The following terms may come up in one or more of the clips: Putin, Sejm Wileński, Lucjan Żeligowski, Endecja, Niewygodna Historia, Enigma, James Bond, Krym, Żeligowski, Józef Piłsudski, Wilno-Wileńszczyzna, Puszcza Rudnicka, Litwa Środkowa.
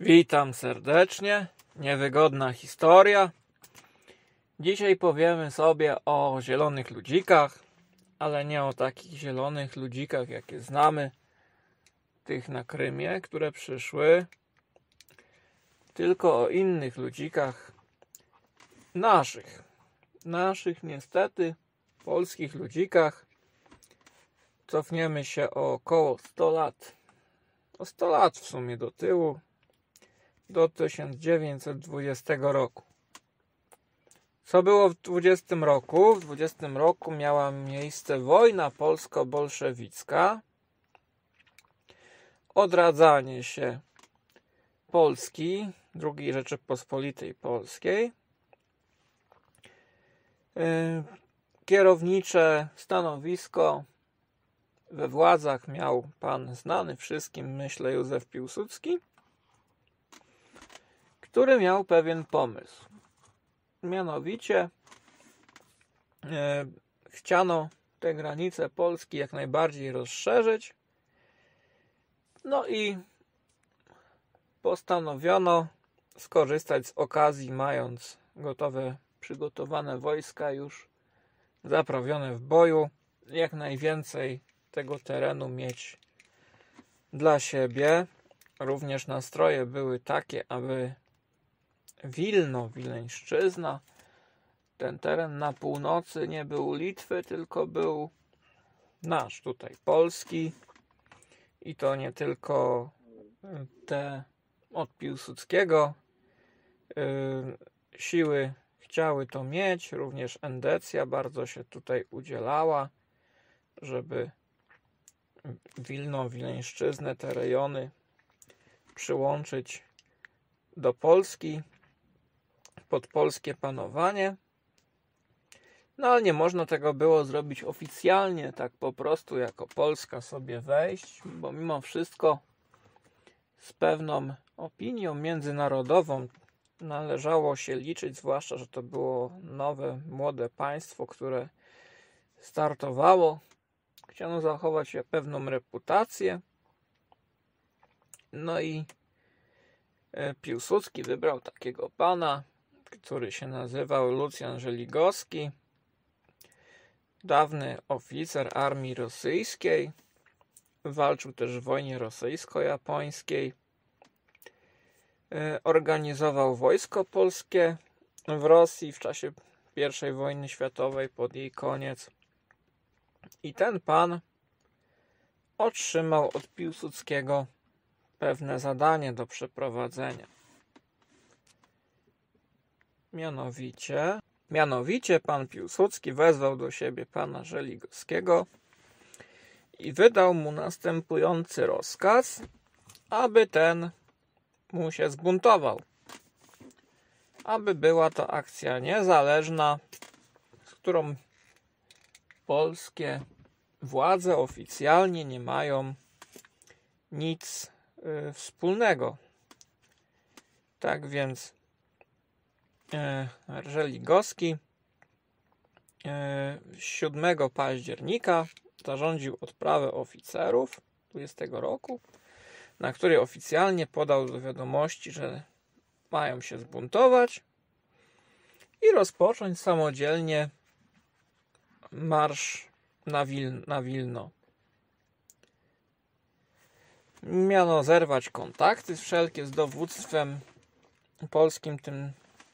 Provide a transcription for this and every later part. Witam serdecznie, niewygodna historia. Dzisiaj powiemy sobie o zielonych ludzikach, ale nie o takich zielonych ludzikach, jakie znamy, tych na Krymie, które przyszły, tylko o innych ludzikach, naszych niestety, polskich ludzikach. Cofniemy się o około 100 lat, o 100 lat w sumie do tyłu, do 1920 roku. Co było w 20 roku? W 20 roku miała miejsce wojna polsko-bolszewicka, odradzanie się Polski, II Rzeczypospolitej Polskiej. Kierownicze stanowisko we władzach miał pan znany wszystkim, myślę, Józef Piłsudski, który miał pewien pomysł. Mianowicie chciano te granice Polski jak najbardziej rozszerzyć. No i postanowiono skorzystać z okazji, mając gotowe, przygotowane wojska już zaprawione w boju, jak najwięcej tego terenu mieć dla siebie. Również nastroje były takie, aby Wilno-Wileńszczyzna, ten teren na północy, nie był Litwy, tylko był nasz tutaj Polski, i to nie tylko te od Piłsudskiego siły chciały to mieć, również Endecja bardzo się tutaj udzielała, żeby Wilno-Wileńszczyznę, te rejony przyłączyć do Polski, pod polskie panowanie. No ale nie można tego było zrobić oficjalnie, tak po prostu jako Polska sobie wejść, bo mimo wszystko z pewną opinią międzynarodową należało się liczyć, zwłaszcza że to było nowe, młode państwo, które startowało. Chciano zachować pewną reputację. No i Piłsudski wybrał takiego pana, który się nazywał Lucjan Żeligowski, dawny oficer armii rosyjskiej, walczył też w wojnie rosyjsko-japońskiej, organizował wojsko polskie w Rosji w czasie I wojny światowej, pod jej koniec, i ten pan otrzymał od Piłsudskiego pewne zadanie do przeprowadzenia. Mianowicie pan Piłsudski wezwał do siebie pana Żeligowskiego i wydał mu następujący rozkaz, aby ten mu się zbuntował. Aby była to akcja niezależna, z którą polskie władze oficjalnie nie mają nic wspólnego. Tak więc Żeligowski 7 października zarządził odprawę oficerów 20 roku, na której oficjalnie podał do wiadomości, że mają się zbuntować i rozpocząć samodzielnie marsz na Wilno. Miano zerwać kontakty wszelkie z dowództwem polskim, tym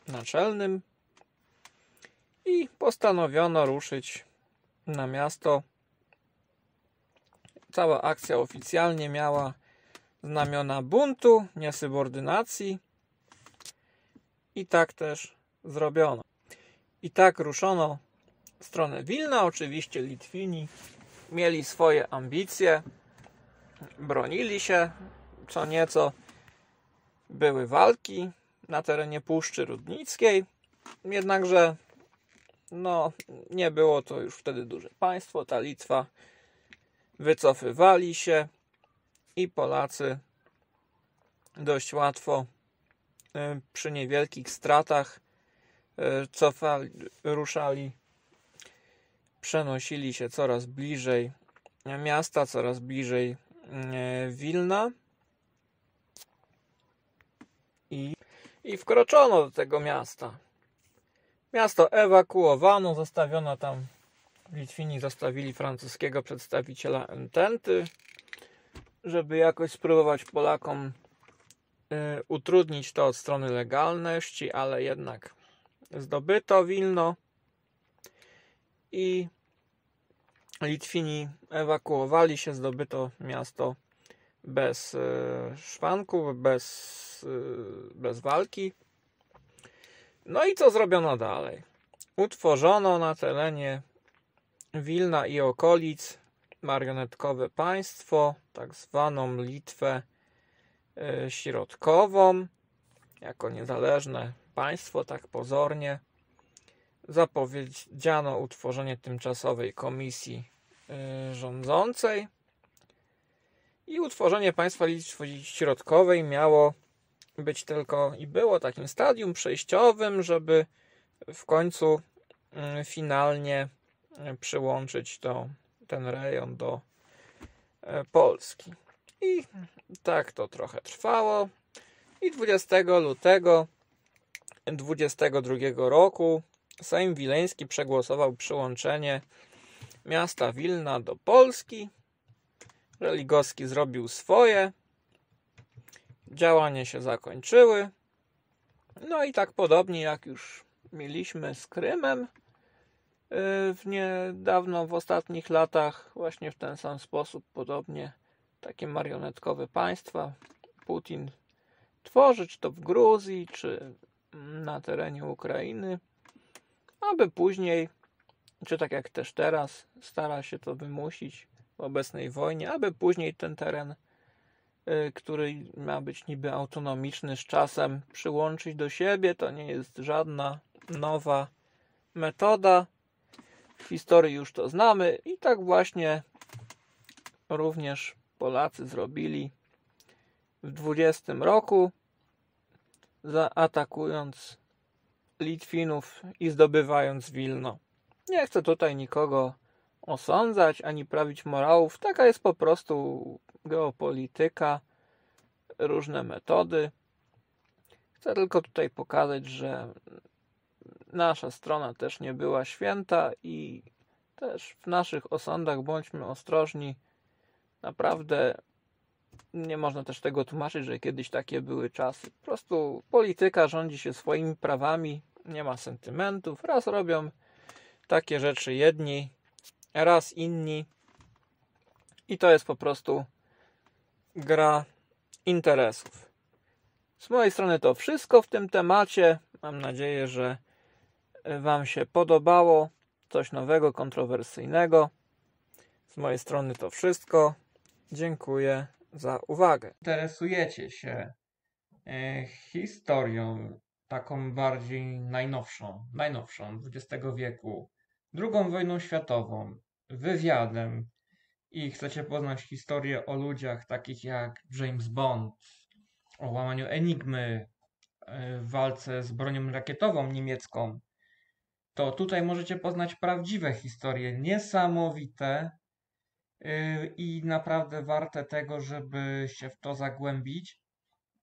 naczelnym, i postanowiono ruszyć na miasto. Cała akcja oficjalnie miała znamiona buntu, niesubordynacji, i tak też zrobiono. I tak ruszono w stronę Wilna. Oczywiście Litwini mieli swoje ambicje, bronili się co nieco, były walki na terenie Puszczy Rudnickiej, jednakże no, nie było to już wtedy duże państwo, ta Litwa, wycofywali się i Polacy dość łatwo przy niewielkich stratach ruszali, przenosili się coraz bliżej miasta, coraz bliżej Wilna. i wkroczono do tego miasta. Miasto ewakuowano, zostawiono tam, Litwini zostawili francuskiego przedstawiciela Ententy, żeby jakoś spróbować Polakom utrudnić to od strony legalności, ale jednak zdobyto Wilno i Litwini ewakuowali się, zdobyto miasto bez szwanków, bez walki. No i co zrobiono dalej? Utworzono na terenie Wilna i okolic marionetkowe państwo, tak zwaną Litwę Środkową, jako niezależne państwo, tak pozornie. Zapowiedziano utworzenie tymczasowej komisji rządzącej i utworzenie państwa Litwy Środkowej miało być tylko i było takim stadium przejściowym, żeby w końcu finalnie przyłączyć ten rejon do Polski. I tak to trochę trwało i 20 lutego 22 roku Sejm Wileński przegłosował przyłączenie miasta Wilna do Polski. Żeligowski zrobił swoje. Działania się zakończyły. No i tak podobnie jak już mieliśmy z Krymem niedawno, w ostatnich latach, właśnie w ten sam sposób, podobnie takie marionetkowe państwa Putin tworzy, czy to w Gruzji, czy na terenie Ukrainy, aby później, czy tak jak też teraz, stara się to wymusić w obecnej wojnie, aby później ten teren, który ma być niby autonomiczny, z czasem przyłączyć do siebie. To nie jest żadna nowa metoda. W historii już to znamy i tak właśnie również Polacy zrobili w 20 roku, zaatakując Litwinów i zdobywając Wilno. Nie chcę tutaj nikogo osądzać ani prawić morałów. Taka jest po prostu geopolityka, różne metody. Chcę tylko tutaj pokazać, że nasza strona też nie była święta i też w naszych osądach bądźmy ostrożni. Naprawdę nie można też tego tłumaczyć, że kiedyś takie były czasy. Po prostu polityka rządzi się swoimi prawami, nie ma sentymentów. Raz robią takie rzeczy jedni, raz inni. I to jest po prostu gra interesów. Z mojej strony to wszystko w tym temacie. Mam nadzieję, że Wam się podobało. Coś nowego, kontrowersyjnego. Z mojej strony to wszystko. Dziękuję za uwagę. Interesujecie się historią taką bardziej najnowszą XX wieku, II wojną światową, wywiadem i chcecie poznać historię o ludziach takich jak James Bond, o łamaniu Enigmy, walce z bronią rakietową niemiecką, to tutaj możecie poznać prawdziwe historie, niesamowite i naprawdę warte tego, żeby się w to zagłębić,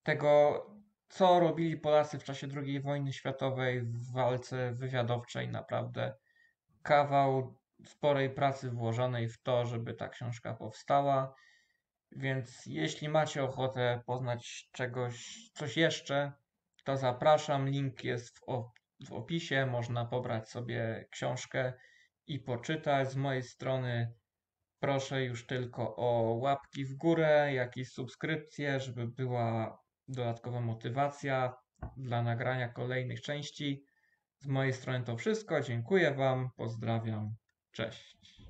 tego co robili Polacy w czasie II wojny światowej w walce wywiadowczej. Naprawdę kawał sporej pracy włożonej w to, żeby ta książka powstała, więc jeśli macie ochotę poznać coś jeszcze, to zapraszam, link jest w opisie, można pobrać sobie książkę i poczytać. Z mojej strony proszę już tylko o łapki w górę, jakieś subskrypcje, żeby była dodatkowa motywacja dla nagrania kolejnych części. Z mojej strony to wszystko, dziękuję Wam, pozdrawiam, cześć.